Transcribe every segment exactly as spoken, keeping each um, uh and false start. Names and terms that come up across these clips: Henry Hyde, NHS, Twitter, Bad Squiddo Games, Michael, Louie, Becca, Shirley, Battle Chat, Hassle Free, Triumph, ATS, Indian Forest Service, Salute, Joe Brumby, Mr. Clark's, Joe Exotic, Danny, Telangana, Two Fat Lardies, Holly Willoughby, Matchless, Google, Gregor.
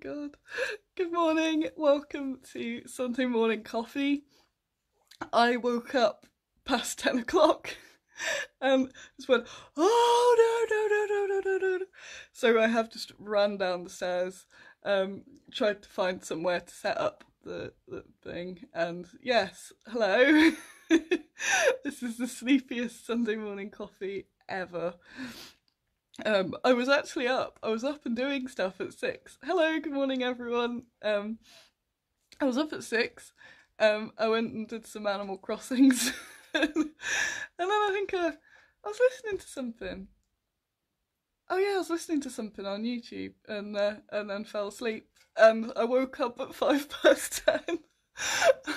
God. Good morning. Welcome to Sunday morning coffee. I woke up past ten o'clock and just went, oh no, no, no, no, no, no, no. So I have just ran down the stairs, um, tried to find somewhere to set up the, the thing, and yes, hello. This is the sleepiest Sunday morning coffee ever. Um, I was actually up. I was up and doing stuff at six. Hello, good morning everyone. Um, I was up at six. Um, I went and did some Animal Crossings. And then I think I, I was listening to something. Oh yeah, I was listening to something on YouTube and uh, and then fell asleep. And I woke up at five past ten.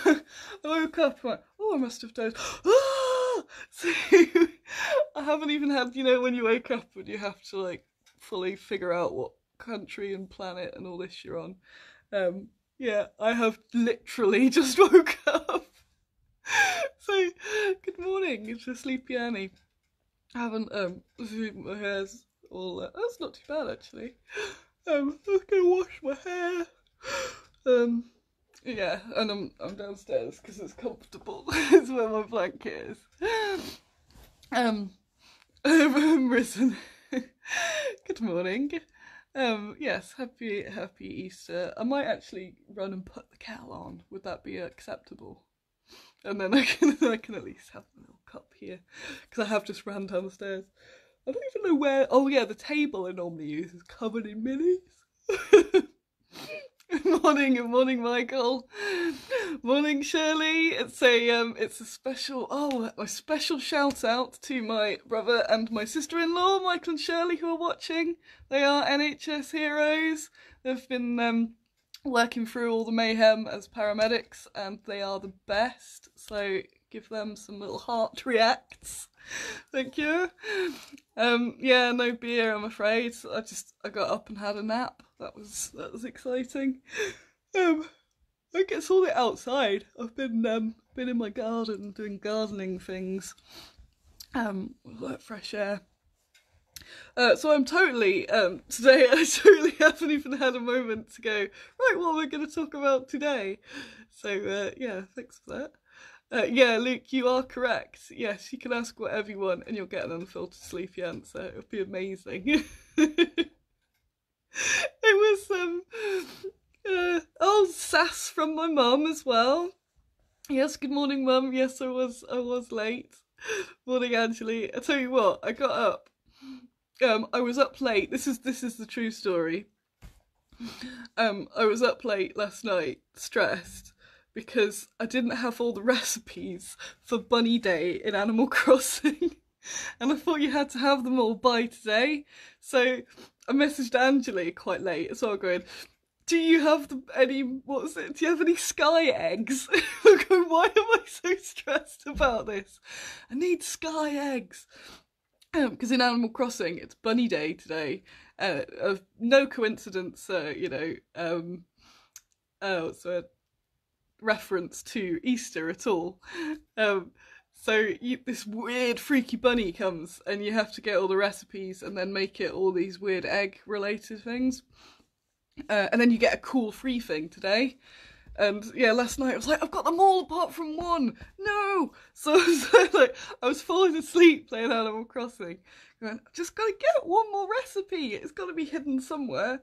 I woke up and went, oh, I must have dozed. So I haven't even had, you know, when you wake up and you have to like fully figure out what country and planet and all this you're on. Um, yeah, I have literally just woke up. So good morning, it's a sleepy Annie. I haven't, um, my hair's all, uh, that's not too bad actually. Um, I was gonna wash my hair. Um, yeah, and I'm, I'm downstairs because it's comfortable. It's where my blanket is. Um, I'm risen. Good morning. Um, yes, happy, happy Easter. I might actually run and put the kettle on. Would that be acceptable? And then I can, I can at least have a little cup here because I have just ran down the stairs. I don't even know where. Oh yeah, the table I normally use is covered in minis. Good morning, good morning, Michael. Morning, Shirley. It's a um, it's a special oh, a special shout out to my brother and my sister-in-law, Michael and Shirley, who are watching. They are N H S heroes. They've been um, working through all the mayhem as paramedics, and they are the best. So give them some little heart reacts. Thank you. Um, yeah, no beer, I'm afraid. I just I got up and had a nap. That was that was exciting. Um, I guess all the outside. I've been um been in my garden doing gardening things. Um, like fresh air. Uh, so I'm totally um today. I totally haven't even had a moment to go right. What we're going to talk about today. So uh, yeah, thanks for that. Uh, yeah, Luke, you are correct. Yes, you can ask whatever you want, and you'll get an unfiltered sleepy answer. It'll be amazing. It was um uh, oh, sass from my mum as well. Yes, good morning, mum. Yes, I was I was late. Morning, Angelique. I tell you what, I got up. Um, I was up late. This is this is the true story. Um, I was up late last night, stressed, because I didn't have all the recipes for Bunny Day in Animal Crossing. And I thought you had to have them all by today. So I messaged Angelique quite late, so I was going, do you have the, any, what was it, do you have any sky eggs? I'm going, why am I so stressed about this? I need sky eggs. Because um, in Animal Crossing, it's Bunny Day today. Uh, uh, no coincidence, uh, you know, um, uh, what's the word? Reference to Easter at all. Um, So you, this weird freaky bunny comes and you have to get all the recipes and then make it all these weird egg related things. Uh, and then you get a cool free thing today. And yeah, last night I was like, I've got them all apart from one. No! So, so like, I was falling asleep playing Animal Crossing. Going, I've just got to get one more recipe. It's got to be hidden somewhere.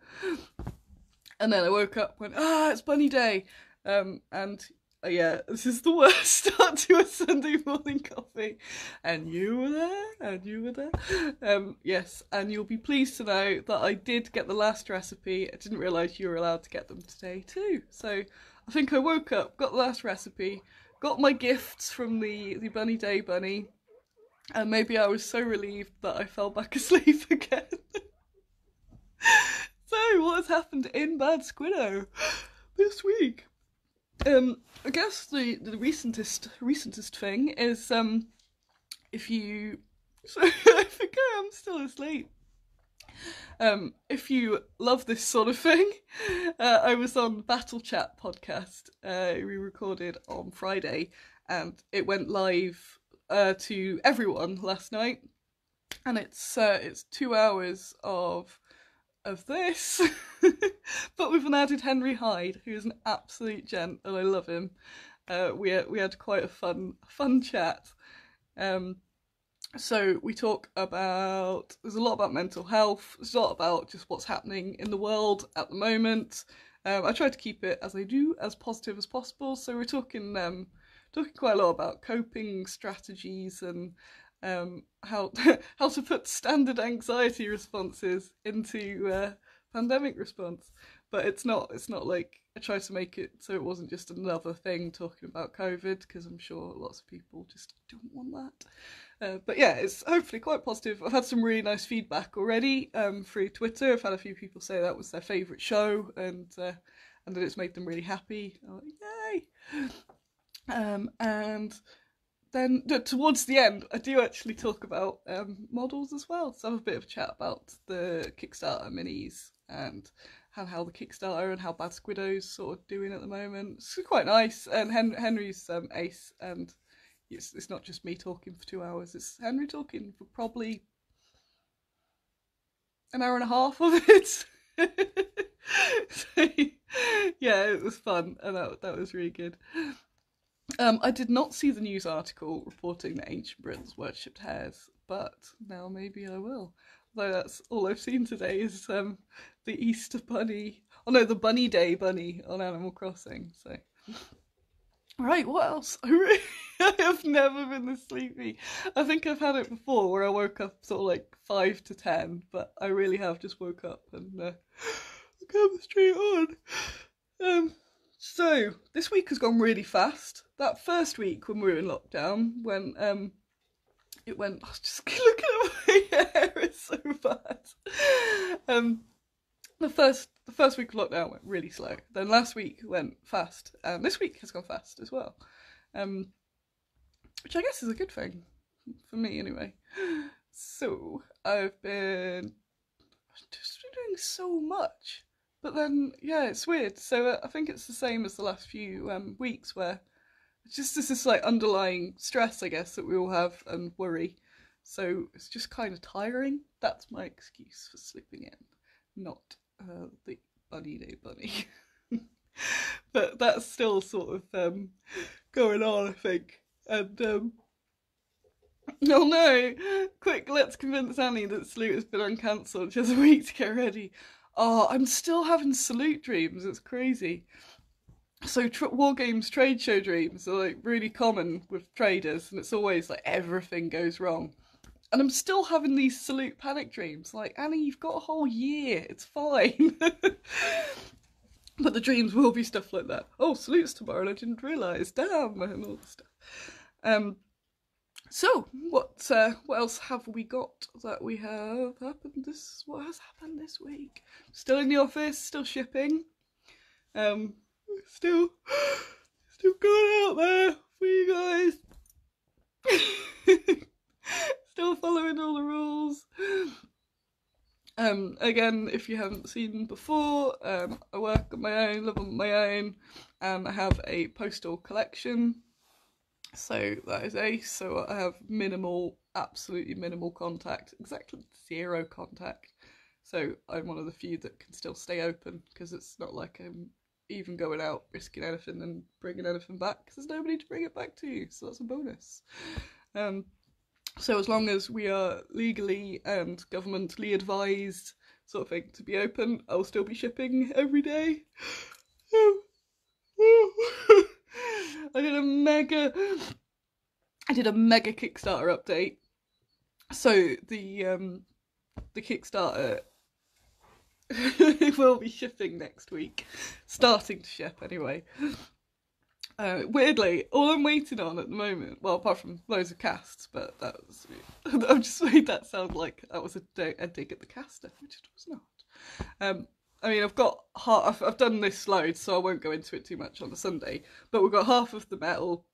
And then I woke up and went, ah, it's Bunny Day. Um, and... yeah, this is the worst start to a Sunday morning coffee, and you were there, and you were there. Um, yes, and you'll be pleased to know that I did get the last recipe. I didn't realise you were allowed to get them today too. So I think I woke up, got the last recipe, got my gifts from the, the Bunny Day Bunny, and maybe I was so relieved that I fell back asleep again. So what has happened in Bad Squiddo this week? Um, I guess the, the recentest recentest thing is um, if you, sorry, I think I am still asleep. Um, if you love this sort of thing, uh, I was on Battle Chat podcast. Uh, we recorded on Friday, and it went live uh, to everyone last night. And it's uh, it's two hours of of this, But we've now added Henry Hyde, who is an absolute gent, and I love him. Uh, we we had quite a fun fun chat. Um, so we talk about, there's a lot about mental health, there's a lot about just what's happening in the world at the moment. Um, I try to keep it, as I do, as positive as possible. So we're talking um, talking quite a lot about coping strategies and um, how how to put standard anxiety responses into uh, pandemic response. But it's not it's not like I tried to make it so it wasn't just another thing talking about COVID, because I'm sure lots of people just don't want that. Uh, but yeah, it's hopefully quite positive. I've had some really nice feedback already um, through Twitter. I've had a few people say that was their favourite show, and uh, and that it's made them really happy. I'm like, yay! Um, and then towards the end, I do actually talk about um, models as well. So I have a bit of a chat about the Kickstarter minis and and how the Kickstarter and how Bad Squiddo's sort of doing at the moment. It's quite nice, and Hen Henry's um, ace, and it's, it's not just me talking for two hours, it's Henry talking for probably an hour and a half of it. So, yeah, it was fun, and that, that was really good. Um, I did not see the news article reporting that ancient Britons worshipped hares, but now maybe I will. Although that's all I've seen today is um, the Easter bunny, oh no, the Bunny Day bunny on Animal Crossing. So, right, what else? I, really, I have never been this sleepy. I think I've had it before where I woke up sort of like five to ten, but I really have just woke up and uh, come straight on. Um, so this week has gone really fast. That first week when we were in lockdown, when um. It went, I was just looking at my hair, it's so bad. Um, the first the first week of lockdown went really slow. Then last week went fast. And this week has gone fast as well. Um, which I guess is a good thing, for me anyway. So I've been just been doing so much. But then, yeah, it's weird. So uh, I think it's the same as the last few um, weeks where just this is like underlying stress, I guess, that we all have and worry. So it's just kind of tiring. That's my excuse for slipping in, not uh, the Bunny Day bunny. But that's still sort of um, going on, I think. And um, oh no, quick, let's convince Annie that Salute has been uncancelled. She has a week to get ready. Oh, I'm still having Salute dreams. It's crazy. So tr War Games trade show dreams are like really common with traders, and it's always like everything goes wrong. And I'm still having these Salute panic dreams. Like, Annie, you've got a whole year, it's fine. But the dreams will be stuff like that. Oh, Salute's tomorrow and I didn't realise, damn, and all this stuff. Um, so what uh, what else have we got that we have happened this, what has happened this week? Still in the office, still shipping. Um, Still, still going out there for you guys. Still following all the rules. Um, again, if you haven't seen before, um, I work on my own, live on my own, and I have a postal collection. So that is ace. So I have minimal, absolutely minimal contact, exactly zero contact. So I'm one of the few that can still stay open, because it's not like I'm even going out risking anything and bringing anything back, because there's nobody to bring it back to you, so that's a bonus. Um, so as long as we are legally and governmentally advised sort of thing to be open, I'll still be shipping every day. I did a mega I did a mega Kickstarter update. So the um the Kickstarter will be shipping next week, starting to ship anyway. Uh, weirdly, all I'm waiting on at the moment, well, apart from loads of casts, but that was, I've just made that sound like that was a, a dig at the caster, which it was not. Um, I mean, I've got half, I've, I've done this load, so I won't go into it too much on the Sunday, but we've got half of the metal,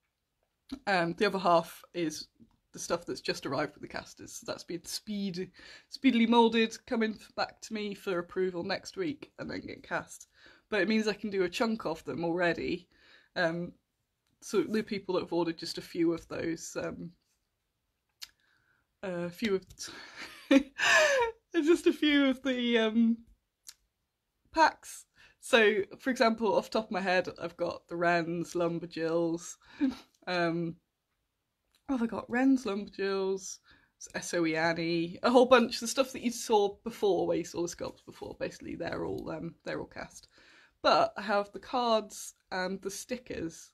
and the other half is the stuff that's just arrived with the casters. So that's been speed, speedily moulded, coming back to me for approval next week and then get cast. But it means I can do a chunk of them already. Um, so the people that have ordered just a few of those, um, a few of, just a few of the um, packs. So, for example, off the top of my head, I've got the Wren's Lumberjills. Um, what have I got? Wren's Lumberjills, S O E Annie, a whole bunch. The stuff that you saw before, where you saw the sculpts before, basically they're all um, they're all cast. But I have the cards and the stickers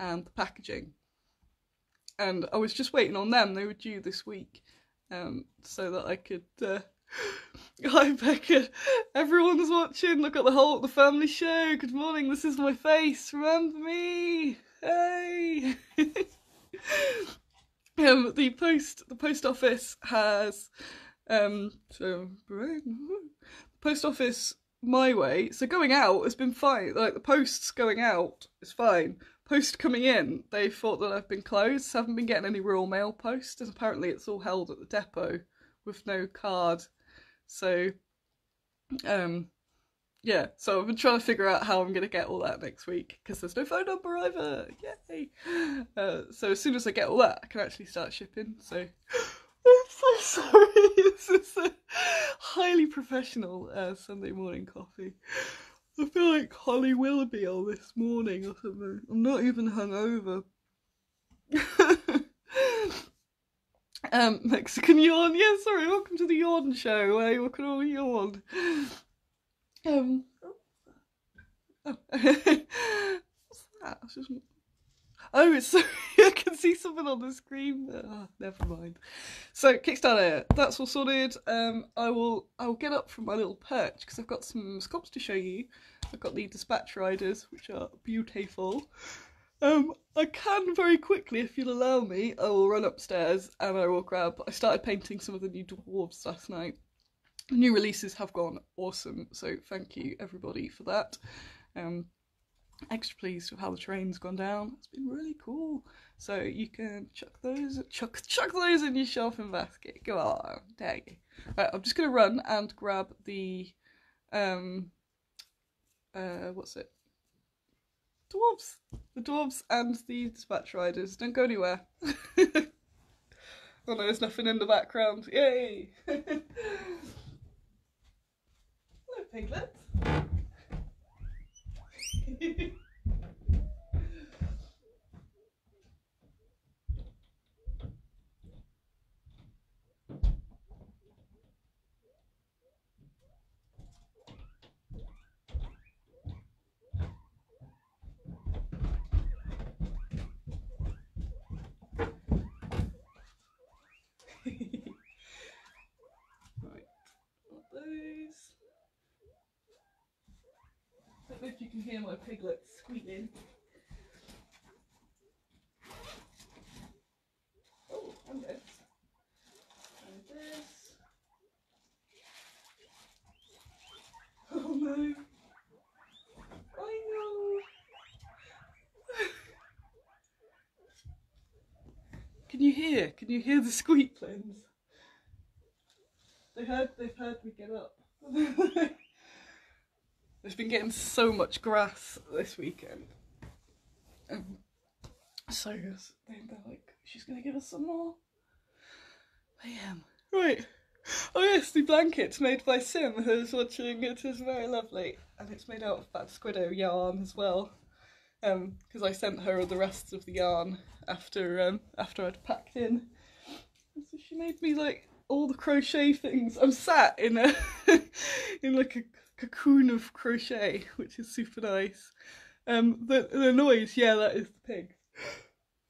and the packaging, and I was just waiting on them. They were due this week, um, so that I could. Uh... Hi Becca, everyone's watching. Look at the whole the family show. Good morning. This is my face. Remember me? Hey. um, the post the post office has um so the post office my way. So going out has been fine. Like the posts going out is fine. Post coming in, they thought that I've been closed. So I haven't been getting any real mail post, and apparently it's all held at the depot with no card. So, um, yeah, so I've been trying to figure out how I'm going to get all that next week, because there's no phone number either, yay! Uh, so as soon as I get all that, I can actually start shipping, so... I'm so sorry, this is a highly professional uh, Sunday morning coffee. I feel like Holly Willoughby all this morning or something. I'm not even hungover. Um, Mexican yawn, yeah, sorry, welcome to the yawn show where you can all yawn. Um, oh, what's that? Just... oh, it's sorry, I can see something on the screen. Oh, never mind. So, Kickstarter, that's all sorted. Um, I will I will get up from my little perch because I've got some sculpts to show you. I've got the dispatch riders, which are beautiful. Um, I can very quickly, if you'll allow me, I will run upstairs and I will grab... I started painting some of the new dwarves last night. New releases have gone awesome, so thank you everybody for that. Um, extra pleased with how the terrain's gone down. It's been really cool. So you can chuck those, chuck, chuck those in your shelving basket. Go on, dang. Right, I'm just going to run and grab the... Um, uh, what's it? Dwarves! The dwarves and the dispatch riders. Don't go anywhere. Oh no, there's nothing in the background. Yay! Hello, piglets. I don't know if you can hear my piglets squealing. Oh, and this. And this. Oh no. I know. Can you hear? Can you hear the squeaklings? They heard, they've heard me get up. I've been getting so much grass this weekend. Um, so they're like, she's going to give us some more. I am. Right. Oh yes, the blanket's made by Sim, who's watching. It is very lovely. And it's made out of Bad Squiddo yarn as well. Um, because I sent her the rest of the yarn after, um, after I'd packed in. And so she made me like all the crochet things. I'm sat in a, in like a, cocoon of crochet, which is super nice. Um, the, the noise, yeah, that is the pig.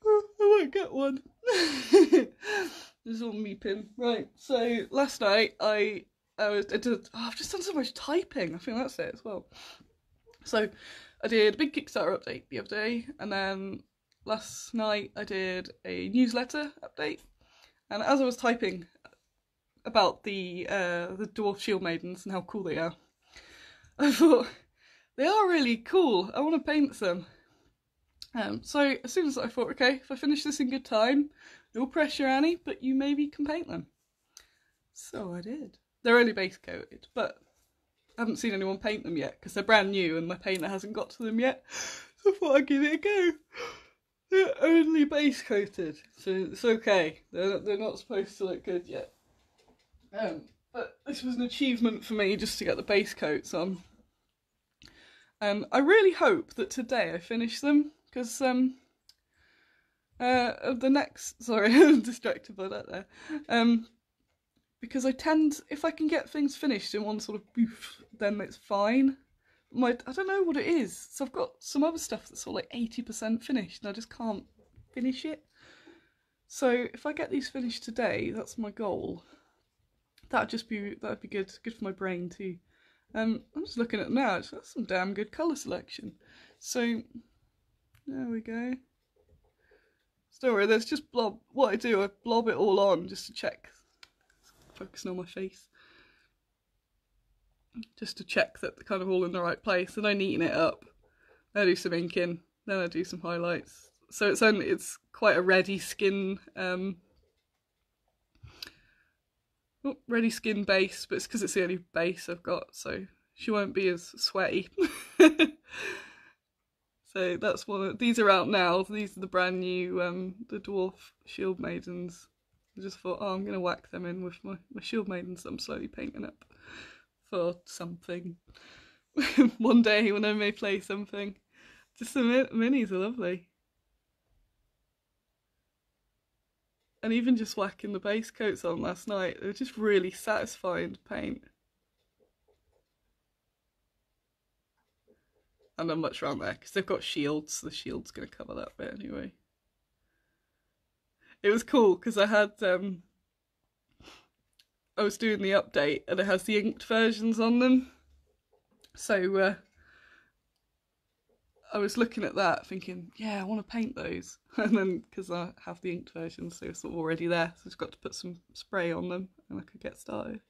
Oh, I won't get one. It's all meeping. Right, so last night I, I, was, I did, oh, I've just done so much typing, I think that's it as well. So I did a big Kickstarter update the other day, and then last night I did a newsletter update, and as I was typing about the, uh, the dwarf shield maidens and how cool they are, I thought, they are really cool, I want to paint some. Um, so as soon as I thought, okay, if I finish this in good time, no pressure Annie, but you maybe can paint them. So I did. They're only base coated, but I haven't seen anyone paint them yet because they're brand new and my painter hasn't got to them yet. So I thought I'd give it a go. They're only base coated, so it's okay. They're not, they're not supposed to look good yet. Um, But this was an achievement for me just to get the base coats on. Um, I really hope that today I finish them, because um, uh, of the next... Sorry, I'm distracted by that there. Um, because I tend... If I can get things finished in one sort of boof, then it's fine. My, I don't know what it is. So I've got some other stuff that's sort of like eighty percent finished, and I just can't finish it. So if I get these finished today, that's my goal. That'd just be that'd be good, good for my brain too. Um, I'm just looking at them now. Actually, that's some damn good colour selection. So there we go. Story. There's just blob. What I do, I blob it all on just to check, focusing on my face, just to check that they're kind of all in the right place. And I neaten it up. I do some inking. Then I do some highlights. So it's only it's quite a ready skin. Um, Not ready skin base, but it's because it's the only base I've got, so she won't be as sweaty. So that's one of these are out now. These are the brand new um the dwarf shield maidens. I just thought, oh, I'm gonna whack them in with my, my shield maidens that I'm slowly painting up for something. One day when I may play something. Just the min minis are lovely. And even just whacking the base coats on last night, they were just really satisfying to paint. And not much around there, because they've got shields, so the shield's going to cover that bit anyway. It was cool, because I had, um, I was doing the update, and it has the inked versions on them. So, uh, I was looking at that thinking, yeah, I want to paint those. And then, because I have the inked version, so it's sort of already there. So I just got to put some spray on them and I could get started.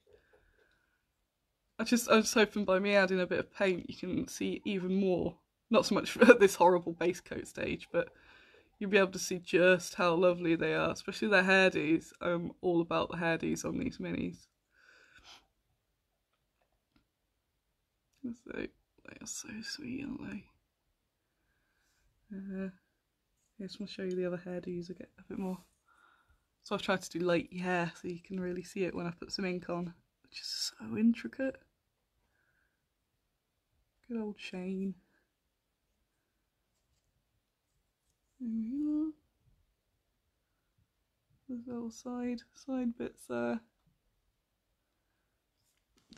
I just, I was hoping by me adding a bit of paint, you can see even more. Not so much for this horrible base coat stage, but you'll be able to see just how lovely they are, especially their hairdos. I'm all about the hairdos on these minis. So, they are so sweet, aren't they? Uh, I guess we'll show you the other hairdos a bit, a bit more. So I've tried to do light hair so you can really see it when I put some ink on, which is so intricate. Good old Shane. There we are. There's little side, side bits there.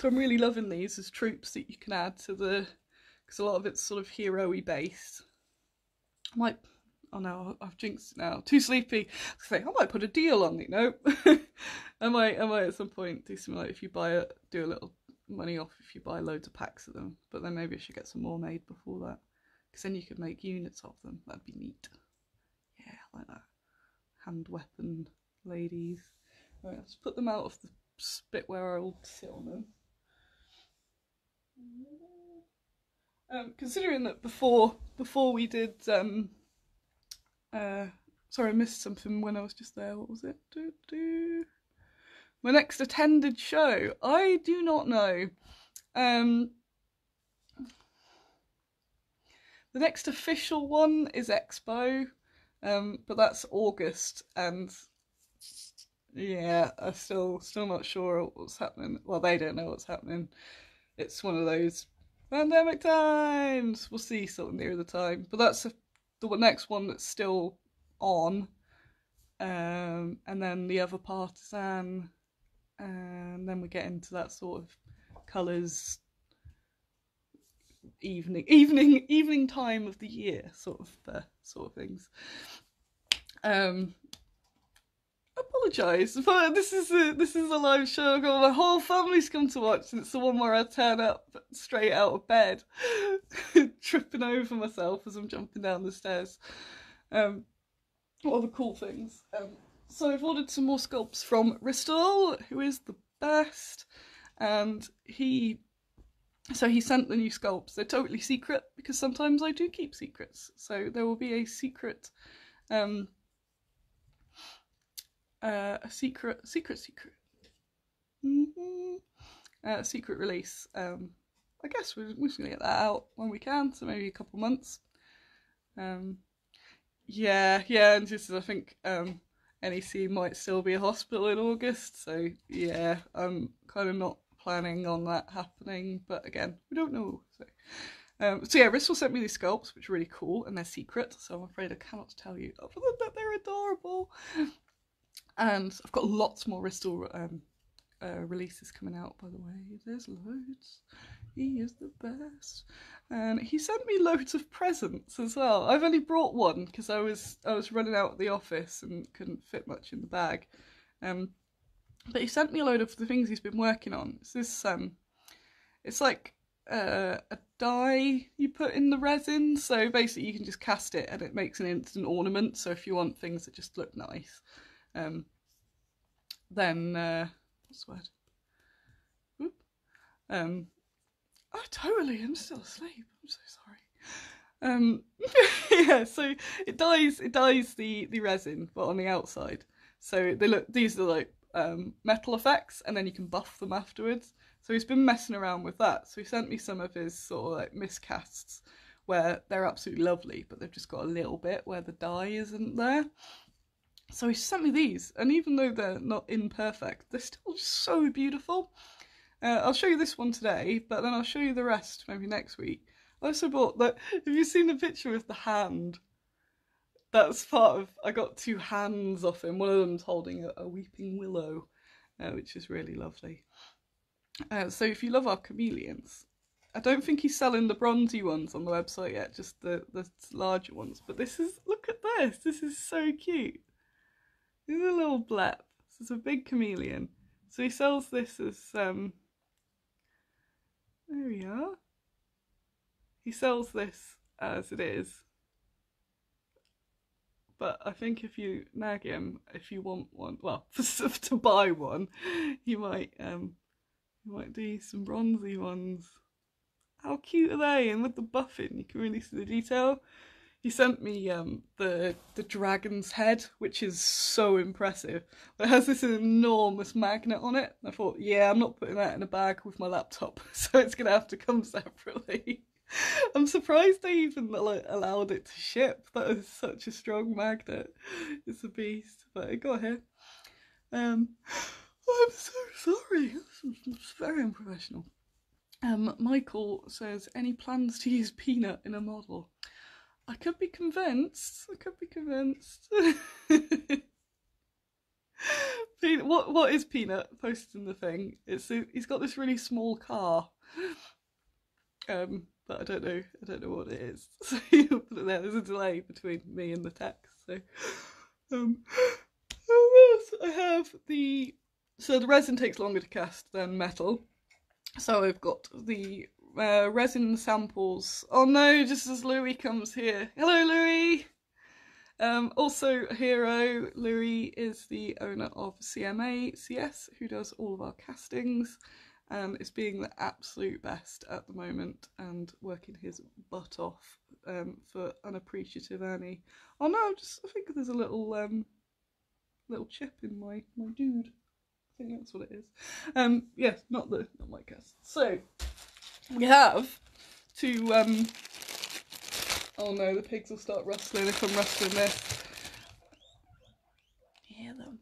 So I'm really loving these as troops that you can add to the, because a lot of it's sort of hero-y based. I might, oh no, I've jinxed it now. Too sleepy. I say I might put a deal on it. Nope. I might, I might at some point do something like if you buy it, do a little money off if you buy loads of packs of them. But then maybe I should get some more made before that, because then you could make units of them. That'd be neat. Yeah, I like that. Hand weapon ladies. All right, let's put them out of the spit where I will sit on them. Um, considering that before before we did, um, uh, sorry I missed something when I was just there, what was it? Do, do. My next attended show, I do not know. Um, the next official one is Expo, um, but that's August, and yeah, I'm still, still not sure what's happening. Well, they don't know what's happening. It's one of those pandemic times! We'll see sort of near the time, but that's a, the next one that's still on, um, and then the other partisan, and then we get into that sort of colours evening, evening, evening time of the year sort of uh, sort of things. Um, Apologise, but this is a this is a live show. I've got my whole family's come to watch, and it's the one where I turn up straight out of bed, tripping over myself as I'm jumping down the stairs. Um, what are the cool things? Um, so I've ordered some more sculpts from Bristol, who is the best, and he, so he sent the new sculpts. They're totally secret because sometimes I do keep secrets. So there will be a secret. Um, Uh, a secret, secret, secret, mm-hmm. uh, secret release. Um, I guess we're, we're just gonna get that out when we can, so maybe a couple months. Um, yeah, yeah, and just I think um, N E C might still be a hospital in August, so yeah, I'm kind of not planning on that happening, but again, we don't know. So, Um, so yeah, Bristol sent me these sculpts, which are really cool, and they're secret, so I'm afraid I cannot tell you other than that they're adorable. And I've got lots more Bristol um, uh, releases coming out, by the way. There's loads. He is the best. And he sent me loads of presents as well. I've only brought one because I was I was running out of the office and couldn't fit much in the bag. Um, but he sent me a load of the things he's been working on. It's this um, it's like uh, a dye you put in the resin, so basically you can just cast it and it makes an instant ornament. So if you want things that just look nice, um, then uh, what's the word? Oop. Um. Oh, totally, I'm still asleep, I'm so sorry. Um, yeah, so it dyes, it dyes the, the resin, but on the outside. So they look, these are like um, metal effects, and then you can buff them afterwards. So he's been messing around with that. So he sent me some of his sort of like miscasts where they're absolutely lovely, but they've just got a little bit where the dye isn't there. So he sent me these, and even though they're not imperfect, they're still so beautiful. Uh, I'll show you this one today, but then I'll show you the rest maybe next week. I also bought that. Have you seen the picture with the hand? That's part of. I got two hands off him. One of them's holding a, a weeping willow, uh, which is really lovely. Uh, so if you love our chameleons, I don't think he's selling the bronzy ones on the website yet, just the the larger ones. But this is. Look at this. This is so cute. This is a little blep. This is a big chameleon. So he sells this as. Um, There we are. He sells this as it is. But I think if you nag him, if you want one, well, for, to buy one, he might, um, he might do some bronzy ones. How cute are they? And with the buffing, you can really see the detail. He sent me um, the the dragon's head, which is so impressive. It has this enormous magnet on it. I thought, yeah, I'm not putting that in a bag with my laptop, so it's going to have to come separately. I'm surprised they even like, allowed it to ship. That is such a strong magnet. It's a beast, but it got here. Um, oh, I'm so sorry. It's very unprofessional. Um, Michael says, any plans to use Peanut in a model? I could be convinced. I could be convinced. Peanut, what what is Peanut posted in the thing? It's a, he's got this really small car, um, but I don't know. I don't know what it is. So there's a delay between me and the text. So, um, oh yes, I have the so the resin takes longer to cast than metal, so I've got the. Uh, resin samples. Oh no, just as Louie comes here. Hello, Louie! Um, also a hero. Louie is the owner of C M A C S, who does all of our castings, and is being the absolute best at the moment and working his butt off um, for unappreciative Annie. Oh no, just I think there's a little um, little chip in my, my dude. I think that's what it is. Um, yes, yeah, not the not my cast. So. We have to, um, oh no, the pigs will start rustling if I'm rustling this. Hear them.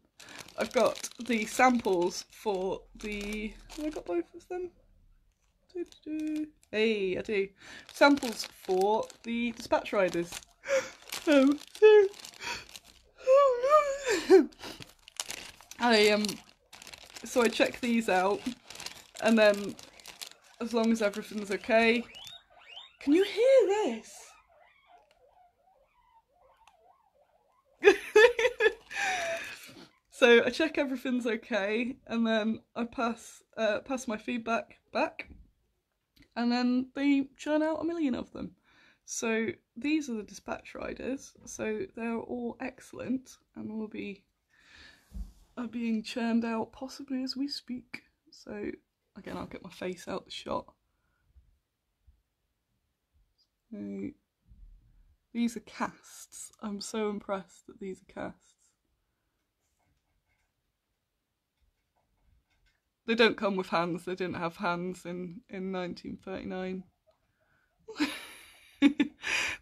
I've got the samples for the, have I got both of them? Do, do, do. Hey, I do. Samples for the dispatch riders. Oh, no. Oh, no. I, um, so I check these out and then as long as everything's okay. Can you hear this? So I check everything's okay, and then I pass uh, pass my feedback back, and then they churn out a million of them. So these are the dispatch riders. So they're all excellent, and will be are being churned out possibly as we speak. So. Again, I'll get my face out the shot. So, these are casts. I'm so impressed that these are casts. They don't come with hands. They didn't have hands in, in nineteen thirty-nine. The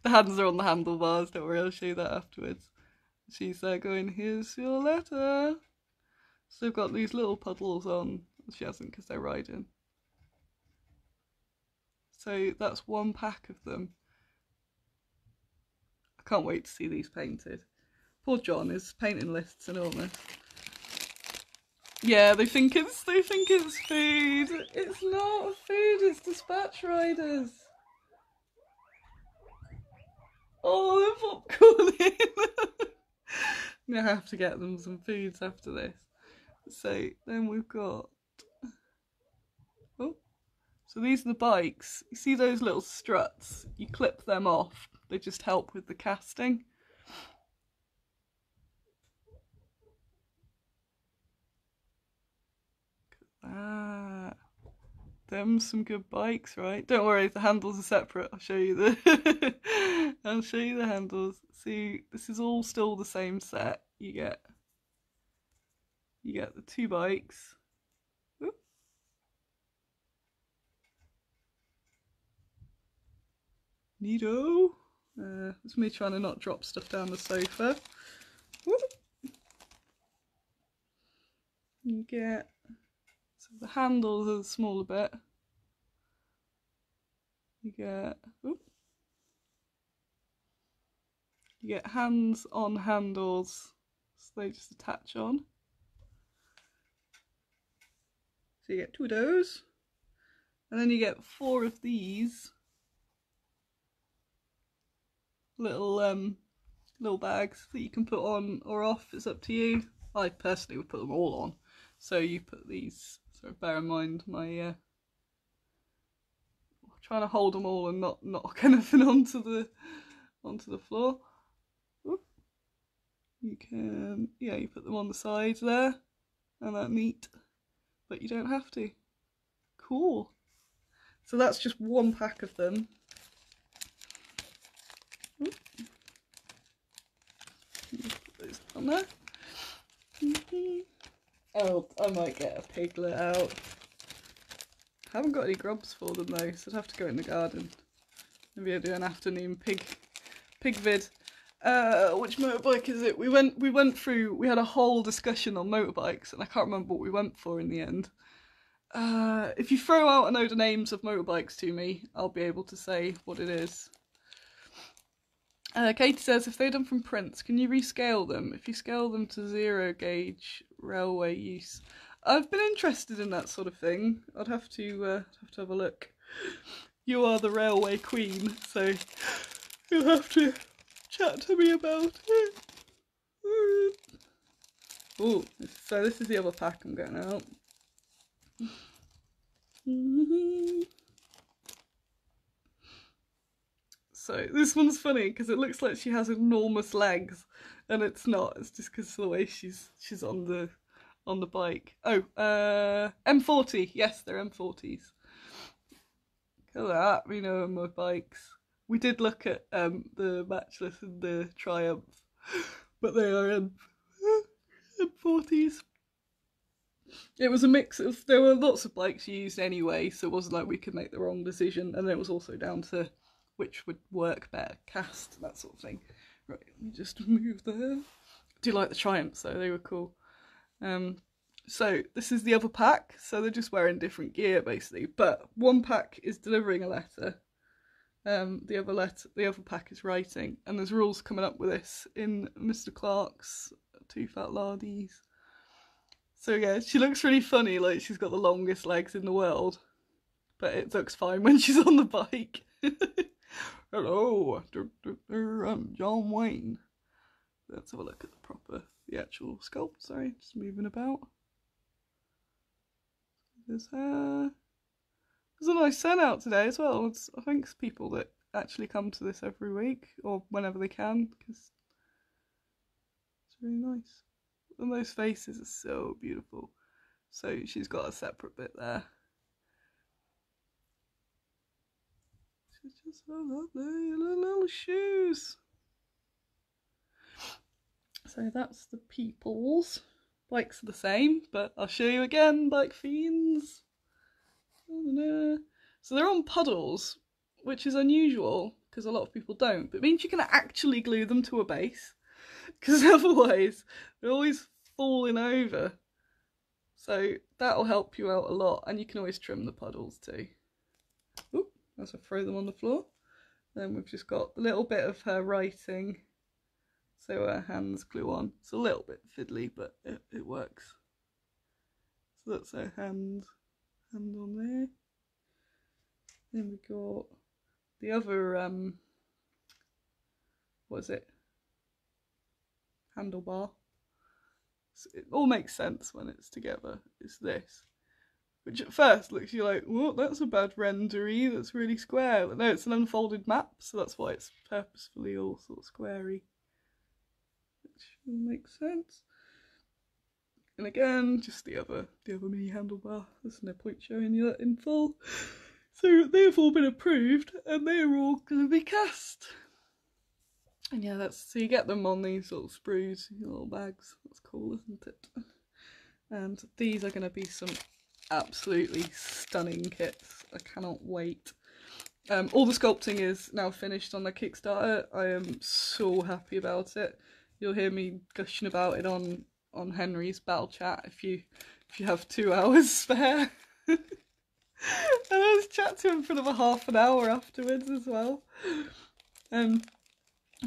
hands are on the handlebars. Don't worry, I'll show you that afterwards. She's there going, here's your letter. So they've got these little puddles on. She hasn't because they're riding. So that's one pack of them. I can't wait to see these painted. Poor John, his painting list's enormous. Yeah, they think it's they think it's food. It's not food, it's dispatch riders. Oh, the popcorn in. I'm gonna have to get them some foods after this. So then we've got, oh, so these are the bikes. You see those little struts? You clip them off. They just help with the casting. Ah, them some good bikes, right? Don't worry, the handles are separate. I'll show you the I'll show you the handles. See, this is all still the same set. You get you get the two bikes. Whoop. Neato. Uh, it's me trying to not drop stuff down the sofa. Whoop. You get the handles are the smaller bit. You get oops, you get hands on handles, so they just attach on. So you get two of those, and then you get four of these little um little bags that you can put on or off. It's up to you. I personally would put them all on. So you put these. Bear in mind my uh, trying to hold them all and not knock anything onto the onto the floor. Whoop. You can yeah you put them on the sides there, and that's neat, but you don't have to. Cool. So that's just one pack of them. Whoop. Put those on there. Mm-hmm. Oh, I might get a piglet out. I haven't got any grubs for them though, so I'd have to go in the garden. Maybe I'll do an afternoon pig pig vid. Uh, which motorbike is it? We went we went through, we had a whole discussion on motorbikes, and I can't remember what we went for in the end. Uh, if you throw out a load of names of motorbikes to me, I'll be able to say what it is. Uh, Katie says, if they're done from prints, can you rescale them? If you scale them to zero gauge railway use. I've been interested in that sort of thing. I'd have to uh, have to have a look. You are the railway queen, so you'll have to chat to me about it. Oh, so this is the other pack I'm getting out. Mm-hmm. So this one's funny because it looks like she has enormous legs, and it's not. It's just because of the way she's she's on the on the bike. Oh, uh, M forty. Yes, they're M forties. Look at that. We know my bikes. We did look at um, the Matchless and the Triumph, but they are M M forties. It was a mix of. There were lots of bikes used anyway, so it wasn't like we could make the wrong decision, and it was also down to which would work better, cast, that sort of thing. Right, let me just move there. I do like the Triumphs though, they were cool. Um, so this is the other pack, so they're just wearing different gear basically, but one pack is delivering a letter, um, the other letter, the other pack is writing, and there's rules coming up with this in Mister Clark's Two Fat Lardies. So yeah, she looks really funny, like she's got the longest legs in the world, but it looks fine when she's on the bike. Hello, I'm John Wayne. Let's have a look at the proper, the actual sculpt. Sorry, just moving about. There's, uh, there's a nice turnout today as well. It's, I think it's people that actually come to this every week or whenever they can, because it's really nice. And those faces are so beautiful. So she's got a separate bit there. It's just so lovely, little shoes. So that's the peoples. Bikes are the same, but I'll show you again, bike fiends. So they're on puddles, which is unusual because a lot of people don't, but it means you can actually glue them to a base, because otherwise they're always falling over. So that'll help you out a lot, and you can always trim the puddles too. Oop. as I throw them on the floor. Then we've just got a little bit of her writing, so her hands glue on. It's a little bit fiddly, but it, it works. So that's her hand, hand on there. Then we got the other, um, what is it? Handlebar. So it all makes sense when it's together. It's this. Which at first looks, you're like, oh, that's a bad rendery, that's really square. But no, it's an unfolded map, so that's why it's purposefully all sort of squarey. Which all makes sense. And again, just the other the other mini handlebar. There's no point showing you that in full. So they've all been approved and they're all gonna be cast. And yeah, that's so you get them on these little sprues, little bags. That's cool, isn't it? And these are gonna be some absolutely stunning kits. I cannot wait. Um, all the sculpting is now finished on the Kickstarter. I am so happy about it. You'll hear me gushing about it on on Henry's Battle Chat if you if you have two hours spare. And I was chatting to him for another half an hour afterwards as well. Um,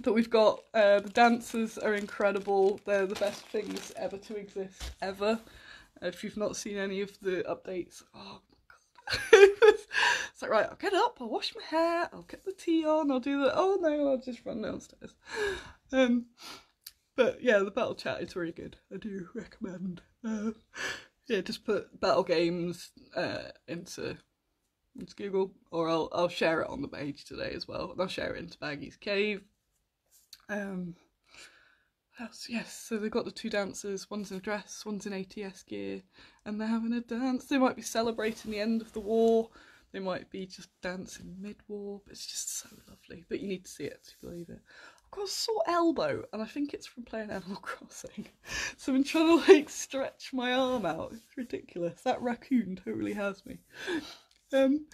but we've got uh, the dancers are incredible. They're the best things ever to exist ever. If you've not seen any of the updates, oh my god. It's like, right, I'll get up, I'll wash my hair, I'll get the tea on, I'll do the, oh no, I'll just run downstairs. Um, but yeah, the Battle Chat is really good. I do recommend. Uh, yeah, just put Battle Games uh, into, into Google, or I'll, I'll share it on the page today as well. And I'll share it into Maggie's Cave. Um... Yes, so they've got the two dancers, one's in a dress, one's in A T S gear, and they're having a dance. They might be celebrating the end of the war, they might be just dancing mid-war, but it's just so lovely. But you need to see it to believe it. I've got a sore elbow, and I think it's from playing Animal Crossing. So I'm trying to, like, stretch my arm out. It's ridiculous. That raccoon totally has me. Um...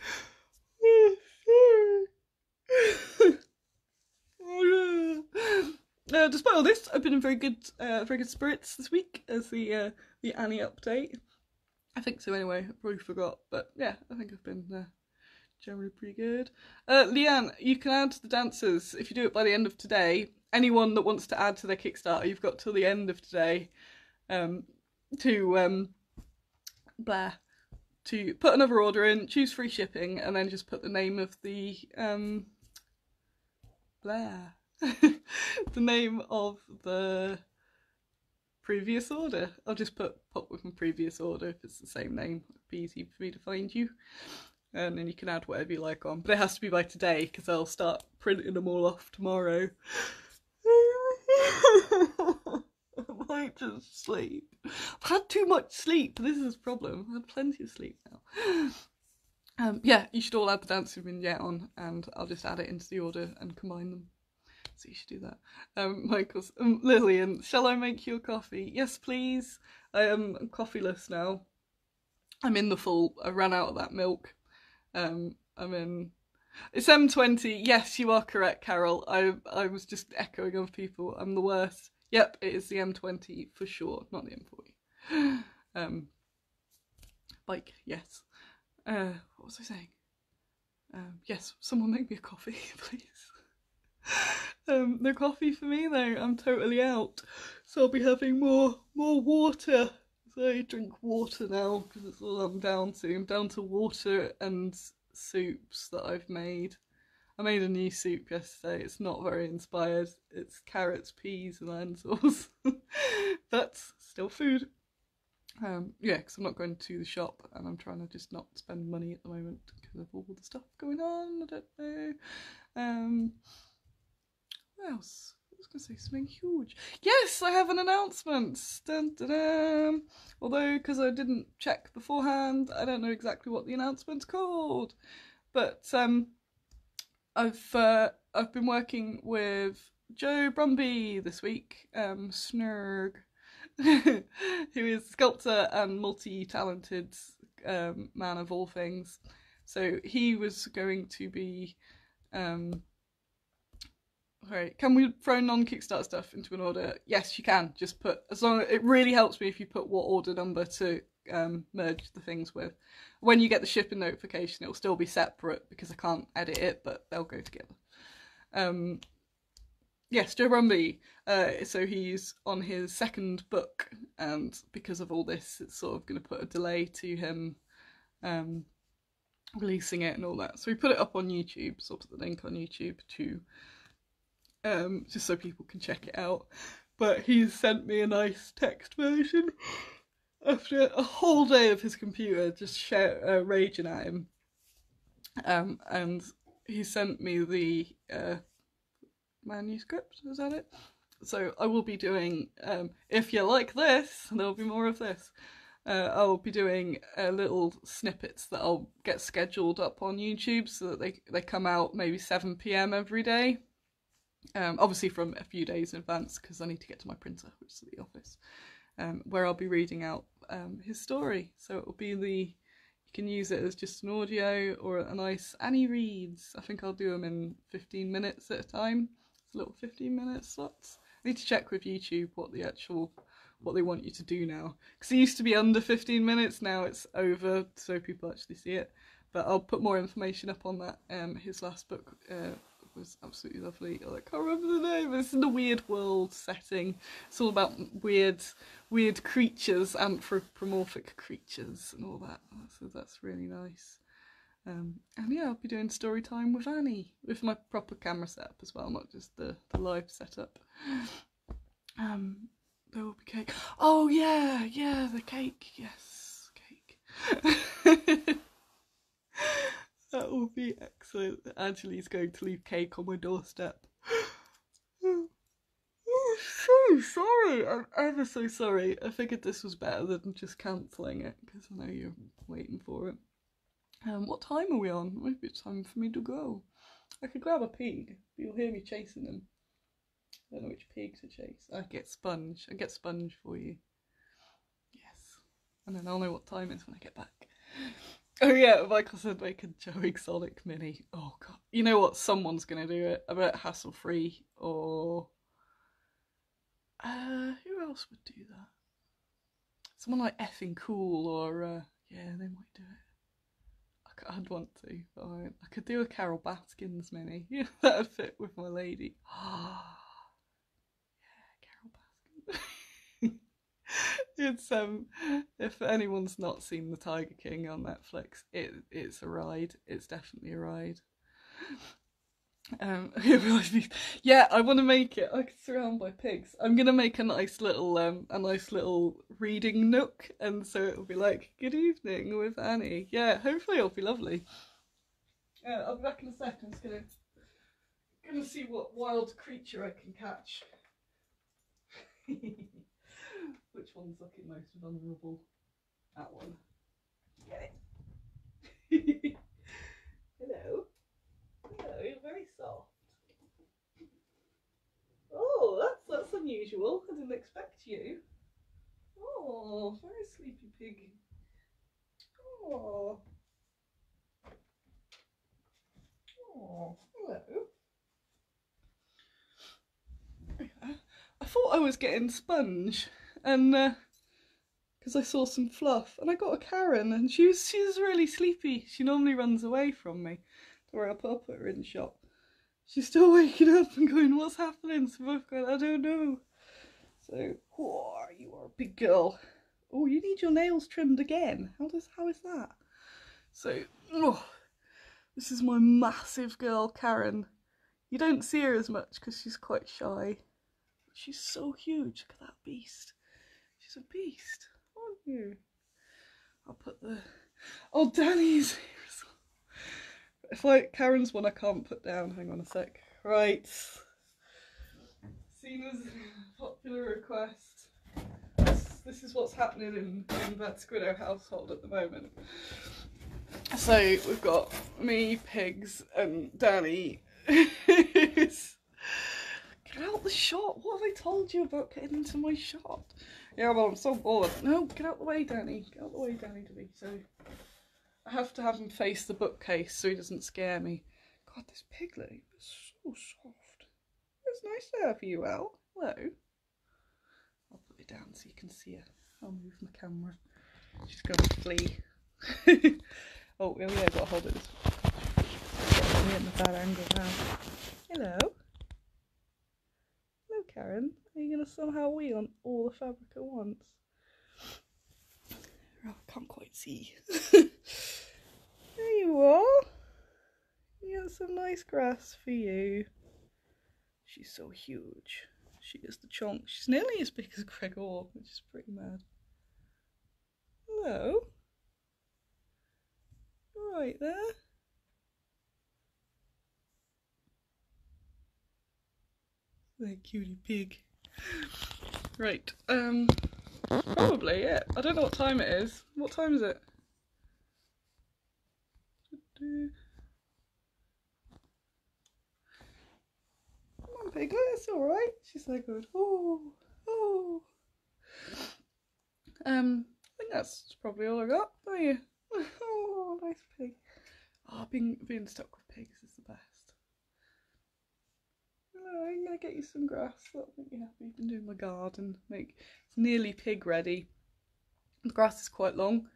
Uh, despite all this, I've been in very good, uh, very good spirits this week as the uh, the Annie update. I think so anyway. I probably forgot, but yeah, I think I've been uh, generally pretty good. Uh, Leanne, you can add the dancers if you do it by the end of today. Anyone that wants to add to their Kickstarter, you've got till the end of today um, to um, blah, to put another order in, choose free shipping, and then just put the name of the um, blah. the name of the previous order. I'll just put pop with my previous order if it's the same name. It'd be easy for me to find you. And then you can add whatever you like on. But it has to be by today because I'll start printing them all off tomorrow. I might just sleep. I've had too much sleep. This is a problem. I've had plenty of sleep now. Um, yeah, you should all add the dancing vignette on and I'll just add it into the order and combine them. So you should do that. Um, Michael's um, Lillian, shall I make your coffee? Yes, please. I am I'm coffeeless now. I'm in the full. I ran out of that milk. Um, I'm in. It's M twenty. Yes, you are correct, Carol. I I was just echoing other people. I'm the worst. Yep, it is the M twenty for sure, not the M forty. Um, bike. Yes. Uh, what was I saying? Um, yes, someone make me a coffee, please. Um, no coffee for me though, I'm totally out, so I'll be having more more water. So I drink water now because it's all I'm down to. I'm down to water and soups that I've made. I made a new soup yesterday, it's not very inspired, it's carrots, peas and iron sauce. That's still food. Um, yeah, because I'm not going to the shop and I'm trying to just not spend money at the moment because of all the stuff going on, I don't know. Um, What else? I was going to say something huge. Yes, I have an announcement! Dun, dun, dun. Although, because I didn't check beforehand, I don't know exactly what the announcement's called. But um, I've uh, I've been working with Joe Brumby this week, um, Snurg, who is a sculptor and multi-talented um, man of all things. So he was going to be... Um, Alright, can we throw non-Kickstarter stuff into an order? Yes, you can. Just put, as long as, it really helps me if you put what order number to um, merge the things with. When you get the shipping notification, it'll still be separate because I can't edit it, but they'll go together. Um, yes, Joe Brumby. Uh, so he's on his second book, and because of all this, it's sort of going to put a delay to him um, releasing it and all that. So we put it up on YouTube, so I'll put the link on YouTube too, um, just so people can check it out. But he's sent me a nice text version after a whole day of his computer just shout, uh, raging at him. Um, and he sent me the uh, manuscript, is that it? So I will be doing, um, if you like this, there'll be more of this. Uh, I'll be doing uh, little snippets that I'll get scheduled up on YouTube so that they, they come out maybe seven p m every day. Um, obviously from a few days in advance because I need to get to my printer, which is at the office, um, where I'll be reading out um, his story. So it'll be the, you can use it as just an audio or a nice Annie Reads. I think I'll do them in fifteen minutes at a time. It's a little fifteen minute slots. I need to check with YouTube what the actual, what they want you to do now, because it used to be under fifteen minutes, now it's over, so people actually see it. But I'll put more information up on that. Um, his last book uh, was absolutely lovely. I can't remember the name. It's in the weird world setting. It's all about weird, weird creatures, anthropomorphic creatures, and all that. So that's really nice. Um, and yeah, I'll be doing story time with Annie with my proper camera setup as well, not just the the live setup. Um. There will be cake. Oh yeah, yeah, the cake. Yes, cake. That will be excellent. Angelie's going to leave cake on my doorstep. Oh, so sorry. I'm ever so sorry. I figured this was better than just cancelling it because I know you're waiting for it. Um, what time are we on? Maybe it's time for me to go. I could grab a pig, but you'll hear me chasing them. I don't know which pig to chase. I get Sponge. I get Sponge for you. Yes. And then I'll know what time it is when I get back. Oh yeah, Michael said make a Joe Exotic Mini. Oh god. You know what? Someone's going to do it. I bet Hassle Free or... Uh, who else would do that? Someone like Effing Cool or... Uh, yeah, they might do it. I could, I'd want to. But I, I could do a Carole Baskins Mini. Yeah, that would fit with my lady. Ah. It's um if anyone's not seen the Tiger King on Netflix, it it's a ride. It's definitely a ride. Um yeah, I want to make it. I could surround by pigs. I'm gonna make a nice little um a nice little reading nook, and so it'll be like good evening with Annie. Yeah, hopefully it'll be lovely. Yeah, I'll be back in a second. I'm just gonna gonna see what wild creature I can catch. Which one's looking most vulnerable? That one. Get it? Hello. Hello, you're very soft. Oh, that's that's unusual. I didn't expect you. Oh, very sleepy pig. Oh. Oh, hello. I thought I was getting Sponge, and because uh, I saw some fluff, and I got a Karen, and she was she's really sleepy. She normally runs away from me. Don't worry, I'll put, I'll put her in the shop. She's still waking up and going, "What's happening?" So I've gone, I don't know. So, oh, you are a big girl. Oh, you need your nails trimmed again. How does how is that? So, oh, this is my massive girl Karen. You don't see her as much because she's quite shy. She's so huge. Look at that beast. She's a beast, aren't you? I'll put the... Oh, Danny's here. It's like Karen's one I can't put down. Hang on a sec. Right. Seen as a popular request. This, this is what's happening in, in Bad Squiddo household at the moment. So we've got me, pigs, and Danny. Get out the shop! What have I told you about getting into my shop? Yeah, well, I'm so bored. No, get out the way, Danny. Get out the way, Danny, to me. So, I have to have him face the bookcase so he doesn't scare me. God, this piglet is so soft. nice there for you, Al. Hello. I'll put it down so you can see her. I'll move my camera. She's going to flee. Oh, yeah, I've got to hold it this way. I'm getting the bad angle now. Hello. Hello, Karen. Are you going to somehow wheel on all the fabric at once? I can't quite see. There you are. You got some nice grass for you. She's so huge. She is the chonk. She's nearly as big as Gregor, which is pretty mad. Hello. Right there. They're cutie pig. Right, um, probably, yeah. I don't know what time it is. What time is it? Come on, piglet, it's alright. She's so good. Oh, oh. Um, I think that's probably all I got, don't you? Oh, nice pig. Oh, being, being stuck with pigs is the best. Hello, I'm going to get you some grass. That'll make you happy. You can do my garden. Make, it's nearly pig ready. The grass is quite long,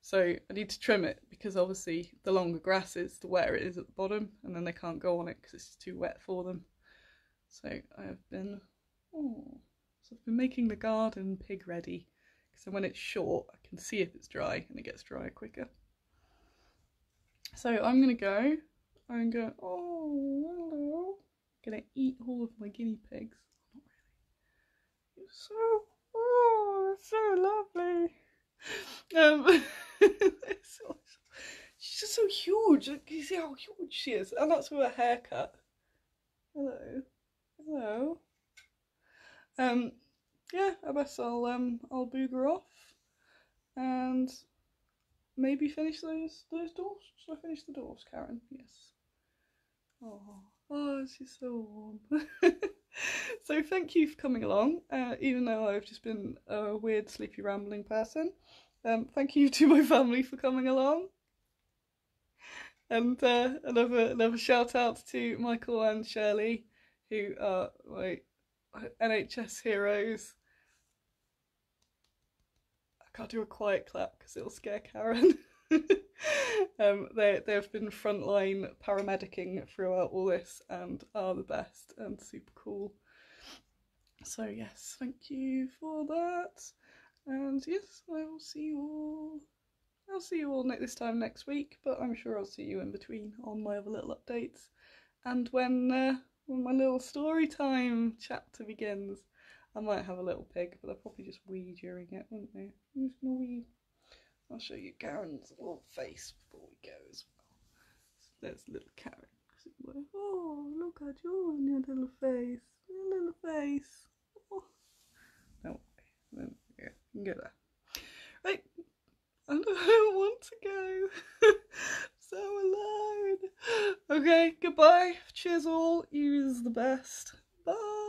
so I need to trim it because obviously the longer grass is, the wetter it is at the bottom, and then they can't go on it because it's too wet for them. So I've been, oh, so I've been making the garden pig ready. So when it's short, I can see if it's dry, and it gets drier quicker. So I'm gonna go. I'm gonna. Oh, hello. I'm gonna eat all of my guinea pigs. Not really. You're so. Oh, so lovely. Um, she's just so huge. Can you see how huge she is? And that's with a haircut. Hello. Hello. Um. Yeah, I guess I'll um I'll booger off and maybe finish those those doors. Should I finish the doors, Karen? Yes. Oh, oh, she's so warm. So thank you for coming along, uh, even though I've just been a weird sleepy rambling person. Um, thank you to my family for coming along. And uh, another another shout out to Michael and Shirley, who are my N H S heroes. I can't do a quiet clap because it'll scare Karen. um, they, they've been frontline paramedicing throughout all this and are the best and super cool. So yes, thank you for that. And yes, I will see you all. I'll see you all this time next week, but I'm sure I'll see you in between on my other little updates. And when... Uh, Well, my little story time chapter begins. I might have a little pig, but I'll probably just wee during it, wouldn't they? I'm just gonna wee. I'll show you Karen's little face before we go as well. So there's little Karen, as it were. Oh, look at you and your little face. Your little face. Oh. No, then yeah, you can go there. Right, I don't want to go. So alone. Okay, goodbye. Cheers all. You is the best. Bye.